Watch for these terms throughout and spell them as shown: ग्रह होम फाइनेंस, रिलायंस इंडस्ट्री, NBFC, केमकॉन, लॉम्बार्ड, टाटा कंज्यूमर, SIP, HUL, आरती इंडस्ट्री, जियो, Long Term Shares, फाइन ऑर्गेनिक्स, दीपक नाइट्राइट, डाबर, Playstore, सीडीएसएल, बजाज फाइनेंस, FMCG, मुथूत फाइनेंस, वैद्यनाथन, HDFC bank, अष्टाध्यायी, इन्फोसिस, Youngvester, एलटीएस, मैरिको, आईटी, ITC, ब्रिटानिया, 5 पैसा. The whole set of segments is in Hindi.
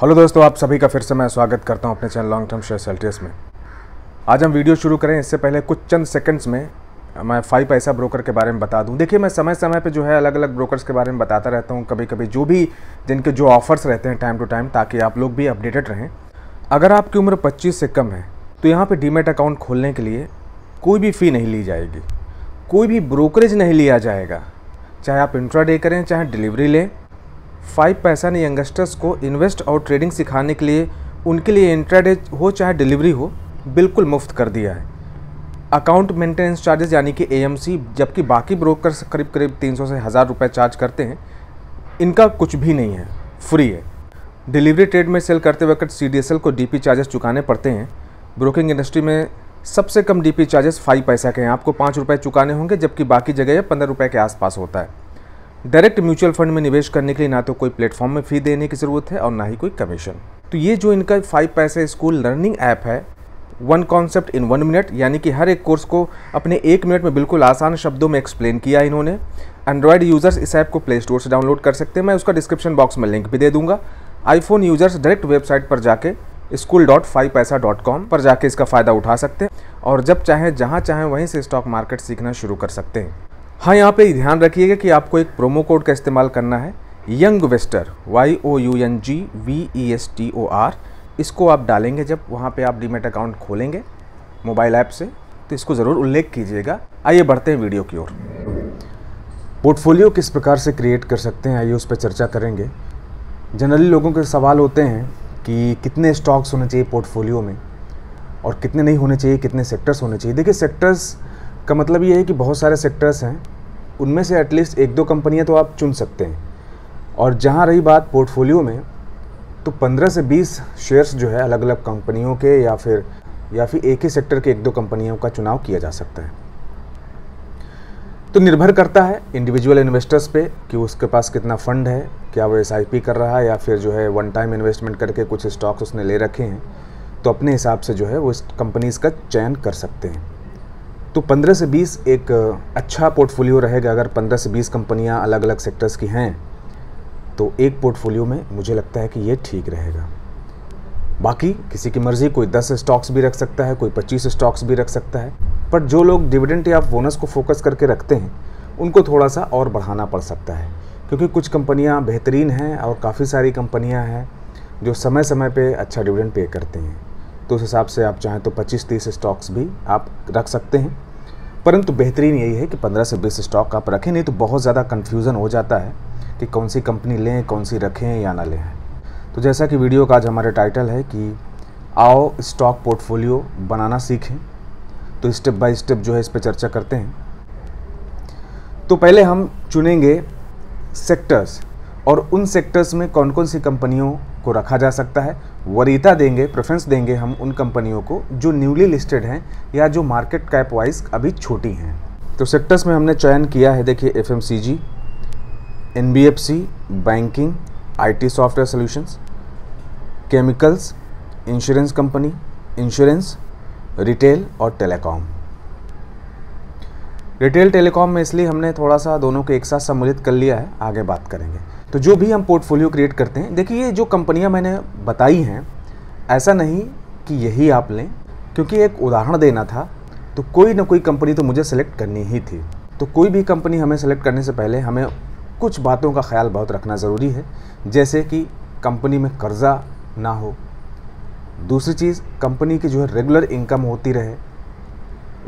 हेलो दोस्तों, आप सभी का फिर से मैं स्वागत करता हूं अपने channel long term shares एलटीएस में। आज हम वीडियो शुरू करें इससे पहले कुछ चंद सेकंड्स में मैं 5 पैसा ब्रोकर के बारे में बता दूं। देखिए, मैं समय समय पे जो है अलग अलग ब्रोकर्स के बारे में बताता रहता हूं, कभी कभी जो भी जिनके जो ऑफर्स रहते हैं टाइम टू टाइम, ताकि आप लोग भी अपडेटेड रहें। अगर आपकी उम्र 25 से कम है तो यहाँ पर डीमैट अकाउंट खोलने के लिए कोई भी फ़ी नहीं ली जाएगी, कोई भी ब्रोकरेज नहीं लिया जाएगा, चाहे आप इंट्राडे करें चाहे डिलीवरी लें। 5 पैसा ने यंगस्टर्स को इन्वेस्ट और ट्रेडिंग सिखाने के लिए उनके लिए इंट्राडे हो चाहे डिलीवरी हो बिल्कुल मुफ्त कर दिया है। अकाउंट मेंटेनेंस चार्जेस यानी कि एएमसी, जबकि बाकी ब्रोकर्स करीब करीब 300 से 1000 रुपये चार्ज करते हैं, इनका कुछ भी नहीं है, फ्री है। डिलीवरी ट्रेड में सेल करते वक्त सीडीएसएल को डीपी चार्जेस चुकाने पड़ते हैं। ब्रोकिंग इंडस्ट्री में सबसे कम डीपी चार्जेस 5 पैसा के हैं, आपको 5 रुपये चुकाने होंगे, जबकि बाकी जगह 15 रुपये के आसपास होता है। डायरेक्ट म्यूचुअल फंड में निवेश करने के लिए ना तो कोई प्लेटफॉर्म में फ़ी देने की ज़रूरत है और ना ही कोई कमीशन। तो ये जो इनका 5 पैसा स्कूल लर्निंग ऐप है, 1 कॉन्सेप्ट इन 1 मिनट, यानी कि हर एक कोर्स को अपने 1 मिनट में बिल्कुल आसान शब्दों में एक्सप्लेन किया इन्होंने। एंड्रॉयड यूज़र्स इस ऐप को प्ले स्टोर से डाउनलोड कर सकते हैं, मैं उसका डिस्क्रिप्शन बॉक्स में लिंक भी दे दूँगा। आईफोन यूज़र्स डायरेक्ट वेबसाइट पर जाके school.5paisa.com पर जाके इसका फ़ायदा उठा सकते हैं और जब चाहें जहाँ चाहें वहीं से स्टॉक मार्केट सीखना शुरू कर सकते हैं। हाँ, यहाँ पे ध्यान रखिएगा कि आपको एक प्रोमो कोड का इस्तेमाल करना है, यंग वेस्टर, YOUNGVESTOR। इसको आप डालेंगे जब वहाँ पे आप डीमैट अकाउंट खोलेंगे मोबाइल ऐप से, तो इसको ज़रूर उल्लेख कीजिएगा। आइए बढ़ते हैं वीडियो की ओर। पोर्टफोलियो किस प्रकार से क्रिएट कर सकते हैं, आइए उस पर चर्चा करेंगे। जनरली लोगों के सवाल होते हैं कि कितने स्टॉक्स होने चाहिए पोर्टफोलियो में और कितने नहीं होने चाहिए, कितने सेक्टर्स होने चाहिए। देखिए, सेक्टर्स का मतलब ये है कि बहुत सारे सेक्टर्स हैं, उनमें से एटलीस्ट 1-2 कंपनियां तो आप चुन सकते हैं। और जहाँ रही बात पोर्टफोलियो में, तो 15 से 20 शेयर्स जो है अलग अलग कंपनियों के या फिर एक ही सेक्टर के 1-2 कंपनियों का चुनाव किया जा सकता है। तो निर्भर करता है इंडिविजुअल इन्वेस्टर्स पे कि उसके पास कितना फ़ंड है, क्या वो SIP कर रहा है या फिर जो है वन टाइम इन्वेस्टमेंट करके कुछ स्टॉक्स उसने ले रखे हैं, तो अपने हिसाब से जो है वो इस कंपनीज़ का चयन कर सकते हैं। तो 15 से 20 एक अच्छा पोर्टफोलियो रहेगा। अगर 15 से 20 कंपनियां अलग अलग सेक्टर्स की हैं तो एक पोर्टफोलियो में मुझे लगता है कि ये ठीक रहेगा। बाकी किसी की मर्ज़ी, कोई 10 स्टॉक्स भी रख सकता है, कोई 25 स्टॉक्स भी रख सकता है, पर जो लोग डिविडेंड या बोनस को फोकस करके रखते हैं उनको थोड़ा सा और बढ़ाना पड़ सकता है, क्योंकि कुछ कंपनियाँ बेहतरीन हैं और काफ़ी सारी कंपनियाँ हैं जो समय समय पर अच्छा डिविडेंड पे करते हैं। तो उस हिसाब से आप चाहें तो 25-30 स्टॉक्स भी आप रख सकते हैं, परंतु बेहतरीन यही है कि 15 से 20 स्टॉक आप रखें, नहीं तो बहुत ज़्यादा कन्फ्यूज़न हो जाता है कि कौन सी कंपनी लें, कौन सी रखें या ना लें। तो जैसा कि वीडियो का आज हमारा टाइटल है कि आओ स्टॉक पोर्टफोलियो बनाना सीखें, तो स्टेप बाय स्टेप जो है इस पर चर्चा करते हैं। तो पहले हम चुनेंगे सेक्टर्स और उन सेक्टर्स में कौन कौन सी कंपनियों को रखा जा सकता है। वरीयता देंगे, प्रेफरेंस देंगे हम उन कंपनियों को जो न्यूली लिस्टेड हैं या जो मार्केट कैप वाइज अभी छोटी हैं। तो सेक्टर्स में हमने चयन किया है, देखिए, FMCG, NBFC, banking, आईटी software solutions, chemicals, insurance company, insurance, retail और टेलीकॉम। रिटेल टेलीकॉम में इसलिए हमने थोड़ा सा दोनों को एक साथ सम्मिलित कर लिया है, आगे बात करेंगे। तो जो भी हम पोर्टफोलियो क्रिएट करते हैं, देखिए ये जो कंपनियां मैंने बताई हैं, ऐसा नहीं कि यही आप लें, क्योंकि एक उदाहरण देना था तो कोई ना कोई कंपनी तो मुझे सेलेक्ट करनी ही थी। तो कोई भी कंपनी हमें सेलेक्ट करने से पहले हमें कुछ बातों का ख्याल बहुत रखना ज़रूरी है, जैसे कि कंपनी में कर्जा ना हो, दूसरी चीज़ कंपनी की जो है रेगुलर इनकम होती रहे,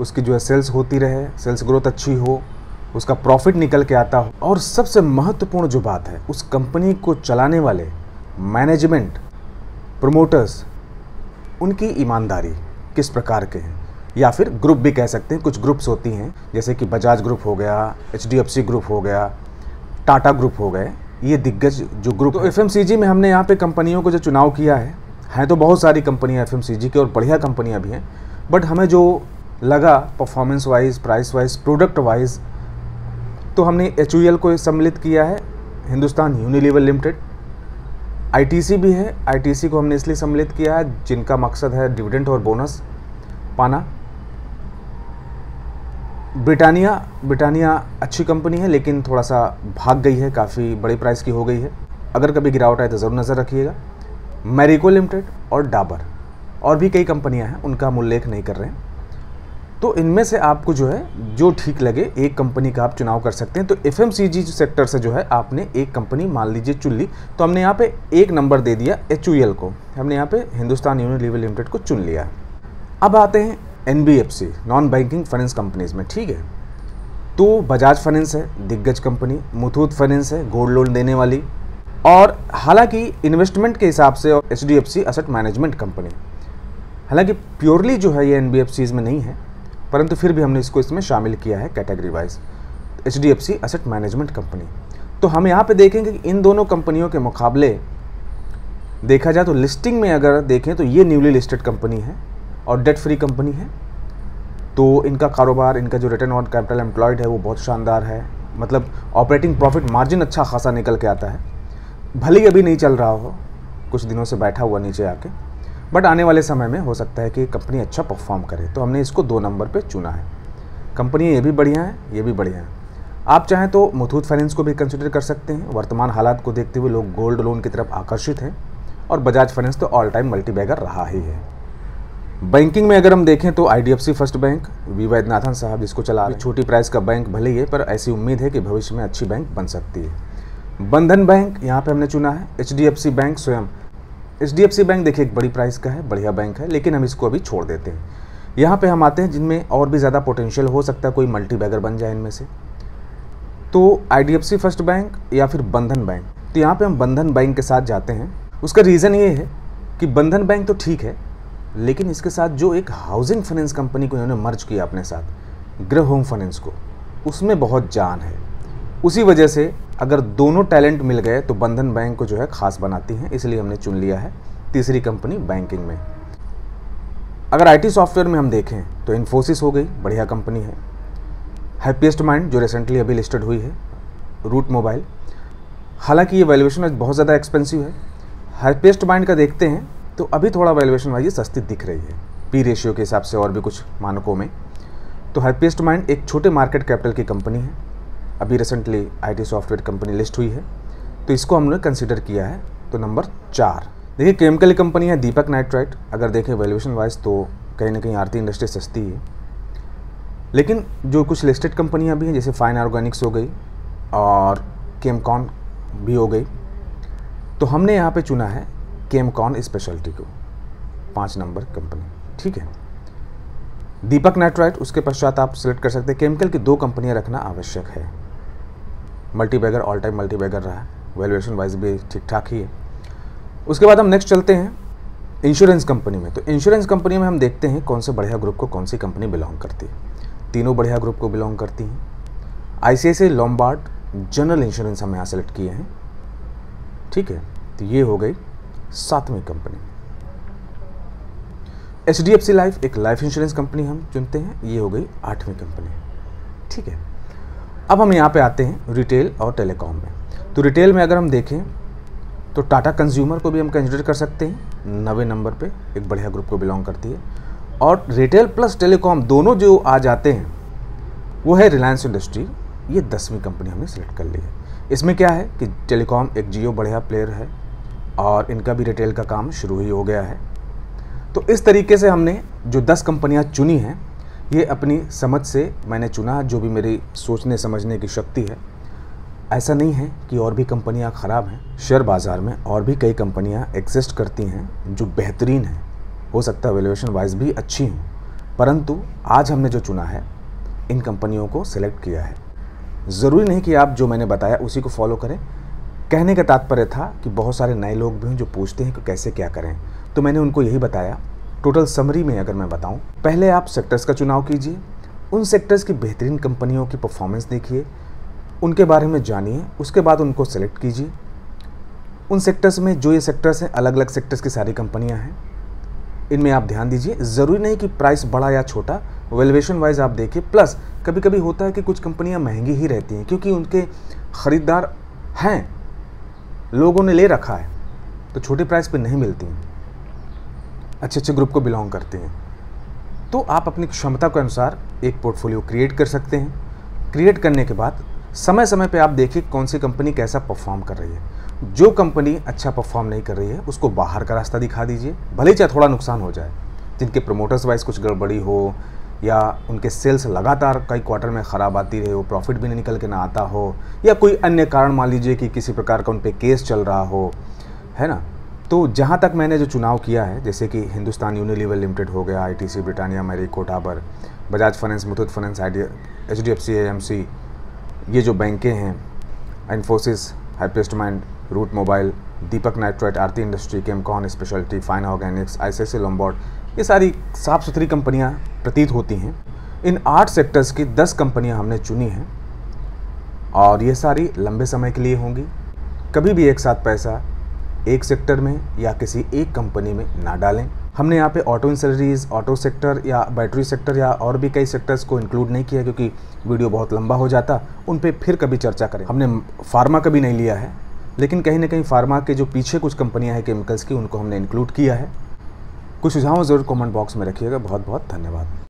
उसकी जो है सेल्स होती रहे, सेल्स ग्रोथ अच्छी हो, उसका प्रॉफिट निकल के आता हो, और सबसे महत्वपूर्ण जो बात है, उस कंपनी को चलाने वाले मैनेजमेंट, प्रमोटर्स, उनकी ईमानदारी किस प्रकार के हैं, या फिर ग्रुप भी कह सकते हैं। कुछ ग्रुप्स होती हैं जैसे कि बजाज ग्रुप हो गया, HDFC ग्रुप हो गया, टाटा ग्रुप हो गए, ये दिग्गज जो ग्रुप। तो FMCG में हमने यहाँ पे कंपनियों को जो चुनाव किया है तो बहुत सारी कंपनियाँ FMCG की और बढ़िया कंपनियाँ भी हैं, बट हमें जो लगा performance wise, price wise, product wise, तो हमने HUL को सम्मिलित किया है, हिंदुस्तान यूनिलीवर लिमिटेड। ITC भी है, ITC को हमने इसलिए सम्मिलित किया है जिनका मकसद है डिविडेंड और बोनस पाना। ब्रिटानिया अच्छी कंपनी है लेकिन थोड़ा सा भाग गई है, काफ़ी बड़े प्राइस की हो गई है, अगर कभी गिरावट आए तो ज़रूर नज़र रखिएगा। मैरिको लिमिटेड और डाबर और भी कई कंपनियां हैं, उनका हम उल्लेख नहीं कर रहे हैं। तो इनमें से आपको जो है जो ठीक लगे एक कंपनी का आप चुनाव कर सकते हैं। तो एफएमसीजी सेक्टर से जो है आपने एक कंपनी मान लीजिए चुन ली, तो हमने यहाँ पे एक नंबर दे दिया एचयूएल को, हमने यहाँ पे हिंदुस्तान यूनिलीवर लिमिटेड को चुन लिया। अब आते हैं NBFC non banking finance companies में, ठीक है। तो बजाज फाइनेंस है दिग्गज कंपनी, मुथूत फाइनेंस है गोल्ड लोन देने वाली, और हालांकि इन्वेस्टमेंट के हिसाब से एचडीएफसी एसेट मैनेजमेंट कंपनी, हालांकि प्योरली जो है ये एनबीएफसीज में नहीं है, परंतु फिर भी हमने इसको इसमें शामिल किया है category wise, HDFC asset management company. तो हम यहाँ पे देखेंगे कि इन दोनों कंपनियों के मुकाबले देखा जाए तो लिस्टिंग में अगर देखें तो ये न्यूली लिस्टेड कंपनी है और डेट फ्री कंपनी है, तो इनका कारोबार, इनका जो रिटर्न ऑन कैपिटल एम्प्लॉयड है वो बहुत शानदार है, मतलब ऑपरेटिंग प्रॉफिट मार्जिन अच्छा खासा निकल के आता है, भले ही अभी नहीं चल रहा हो, कुछ दिनों से बैठा हुआ नीचे आके, बट आने वाले समय में हो सकता है कि कंपनी अच्छा परफॉर्म करे, तो हमने इसको 2 नंबर पे चुना है। कंपनी ये भी बढ़िया है, ये भी बढ़िया है। आप चाहें तो मुथूट फाइनेंस को भी कंसिडर कर सकते हैं, वर्तमान हालात को देखते हुए लोग गोल्ड लोन की तरफ आकर्षित हैं, और बजाज फाइनेंस तो ऑल टाइम मल्टीबैगर रहा ही है। बैंकिंग में अगर हम देखें तो IDFC first bank, V वैद्यनाथन साहब जिसको चला रहे हैं, छोटी प्राइस का बैंक भले ही है, पर ऐसी उम्मीद है कि भविष्य में अच्छी बैंक बन सकती है। बंधन बैंक यहाँ पर हमने चुना है, एचडीएफसी बैंक स्वयं, एचडीएफसी बैंक देखिए एक बड़ी प्राइस का है, बढ़िया बैंक है, लेकिन हम इसको अभी छोड़ देते हैं। यहाँ पे हम आते हैं जिनमें और भी ज़्यादा पोटेंशियल हो सकता है, कोई मल्टीबैगर बन जाए इनमें से, तो आईडीएफसी फर्स्ट बैंक या फिर बंधन बैंक। तो यहाँ पे हम बंधन बैंक के साथ जाते हैं। उसका रीज़न ये है कि बंधन बैंक तो ठीक है, लेकिन इसके साथ जो एक हाउसिंग फाइनेंस कंपनी को इन्होंने मर्ज किया अपने साथ, ग्रह होम फाइनेंस को, उसमें बहुत जान है। उसी वजह से अगर दोनों टैलेंट मिल गए तो बंधन बैंक को जो है ख़ास बनाती हैं, इसलिए हमने चुन लिया है तीसरी कंपनी बैंकिंग में। अगर आईटी सॉफ्टवेयर में हम देखें तो इन्फोसिस हो गई, बढ़िया कंपनी है। हैप्पीएस्ट माइंड जो रिसेंटली अभी लिस्टेड हुई है, रूट मोबाइल, हालांकि ये वैल्यूएशन बहुत ज़्यादा एक्सपेंसिव है। हैप्पीएस्ट माइंड का देखते हैं तो अभी थोड़ा वैल्यूएशन वाइज सस्ती दिख रही है, पी रेशियो के हिसाब से और भी कुछ मानकों में। तो हैप्पीएस्ट माइंड एक छोटे मार्केट कैपिटल की कंपनी है, अभी recently आईटी software company list हुई है, तो इसको हमने कंसिडर किया है। तो नंबर 4 देखिए केमिकल कंपनी है दीपक नाइट्राइट, अगर देखें वैल्यूएशन वाइज तो कहीं ना कहीं आरती इंडस्ट्री सस्ती है, लेकिन जो कुछ लिस्टेड कंपनियां भी हैं जैसे फाइन ऑर्गेनिक्स हो गई और केमकॉन भी हो गई, तो हमने यहाँ पे चुना है केमकॉन स्पेशलिटी को, 5 नंबर कंपनी, ठीक है। दीपक नाइट्राइट उसके पश्चात आप सिलेक्ट कर सकते हैं। केमिकल की 2 कंपनियाँ रखना आवश्यक है, मल्टीबैगर ऑल टाइम मल्टीबैगर रहा है, वैल्यूएशन वाइज भी ठीक ठाक ही है। उसके बाद हम नेक्स्ट चलते हैं इंश्योरेंस कंपनी में। तो इंश्योरेंस कंपनी में हम देखते हैं कौन से बढ़िया ग्रुप को कौन सी कंपनी बिलोंग करती है, तीनों बढ़िया ग्रुप को बिलोंग करती हैं। आईसीआईसी, लॉम्बार्ड, जनरल इंश्योरेंस हम यहाँ सेलेक्ट किए हैं, ठीक है। तो ये हो गई 7वीं कंपनी। एचडीएफसी लाइफ एक लाइफ इंश्योरेंस कंपनी हम चुनते हैं, ये हो गई 8वीं कंपनी, ठीक है। अब हम यहाँ पे आते हैं रिटेल और टेलीकॉम में। तो रिटेल में अगर हम देखें तो टाटा कंज्यूमर को भी हम कंसिडर कर सकते हैं, 9वें नंबर पे, एक बढ़िया ग्रुप को बिलोंग करती है। और रिटेल प्लस टेलीकॉम दोनों जो आ जाते हैं वो है रिलायंस इंडस्ट्री, ये 10वीं कंपनी हमने सेलेक्ट कर ली है। इसमें क्या है कि टेलीकॉम एक जियो बढ़िया प्लेयर है और इनका भी रिटेल का काम शुरू ही हो गया है। तो इस तरीके से हमने जो 10 कंपनियाँ चुनी हैं, ये अपनी समझ से मैंने चुना, जो भी मेरी सोचने समझने की शक्ति है। ऐसा नहीं है कि और भी कंपनियां ख़राब हैं, शेयर बाज़ार में और भी कई कंपनियां एग्जिस्ट करती हैं जो बेहतरीन हैं, हो सकता है वैल्यूएशन वाइज भी अच्छी हों, परंतु आज हमने जो चुना है इन कंपनियों को सिलेक्ट किया है। ज़रूरी नहीं कि आप जो मैंने बताया उसी को फॉलो करें, कहने का तात्पर्य था कि बहुत सारे नए लोग भी हैं जो पूछते हैं कि कैसे क्या करें, तो मैंने उनको यही बताया। टोटल समरी में अगर मैं बताऊं, पहले आप सेक्टर्स का चुनाव कीजिए, उन सेक्टर्स की बेहतरीन कंपनियों की परफॉर्मेंस देखिए, उनके बारे में जानिए, उसके बाद उनको सेलेक्ट कीजिए। उन सेक्टर्स में जो ये सेक्टर्स हैं, अलग अलग सेक्टर्स की सारी कंपनियां हैं, इनमें आप ध्यान दीजिए। ज़रूरी नहीं कि प्राइस बड़ा या छोटा, वैल्यूएशन वाइज आप देखिए। प्लस कभी कभी होता है कि कुछ कंपनियाँ महंगी ही रहती हैं क्योंकि उनके ख़रीदार हैं, लोगों ने ले रखा है, तो छोटे प्राइस पर नहीं मिलती हैं, अच्छे अच्छे ग्रुप को बिलोंग करते हैं। तो आप अपनी क्षमता के अनुसार एक पोर्टफोलियो क्रिएट कर सकते हैं। क्रिएट करने के बाद समय समय पे आप देखिए कौन सी कंपनी कैसा परफॉर्म कर रही है। जो कंपनी अच्छा परफॉर्म नहीं कर रही है उसको बाहर का रास्ता दिखा दीजिए, भले चाहे थोड़ा नुकसान हो जाए। जिनके प्रमोटर्स वाइज कुछ गड़बड़ी हो या उनके सेल्स लगातार कई क्वार्टर में ख़राब आती रहे हो, प्रॉफिट भी नहीं निकल के ना आता हो, या कोई अन्य कारण मान लीजिए कि किसी प्रकार का उन पर केस चल रहा हो, है ना। तो जहाँ तक मैंने जो चुनाव किया है, जैसे कि हिंदुस्तान यूनिलीवर लिमिटेड हो गया, ITC, ब्रिटानिया, मैरिको, डाबर, बजाज फाइनेंस, मुथूत फाइनेंस, HDFC, AMC, ये जो बैंकें हैं, इन्फोसिस, Happiest Mind, Route mobile, दीपक नाइट्राइट, आरती इंडस्ट्री, केमकॉन speciality, फाइन ऑर्गेनिक्स, ICIC, लॉम्बार्ड, ये सारी साफ़ सुथरी कंपनियाँ प्रतीत होती हैं। इन 8 सेक्टर्स की 10 कंपनियाँ हमने चुनी हैं और ये सारी लंबे समय के लिए होंगी। कभी भी एक साथ पैसा एक सेक्टर में या किसी एक कंपनी में ना डालें। हमने यहाँ पे ऑटो इंसलरीज, ऑटो सेक्टर या बैटरी सेक्टर या और भी कई सेक्टर्स को इंक्लूड नहीं किया क्योंकि वीडियो बहुत लंबा हो जाता, उन पे फिर कभी चर्चा करें। हमने फार्मा कभी नहीं लिया है, लेकिन कहीं ना कहीं फार्मा के जो पीछे कुछ कंपनियाँ हैं केमिकल्स की, उनको हमने इंक्लूड किया है। कुछ सुझाव ज़रूर कॉमेंट बॉक्स में रखिएगा। बहुत बहुत धन्यवाद।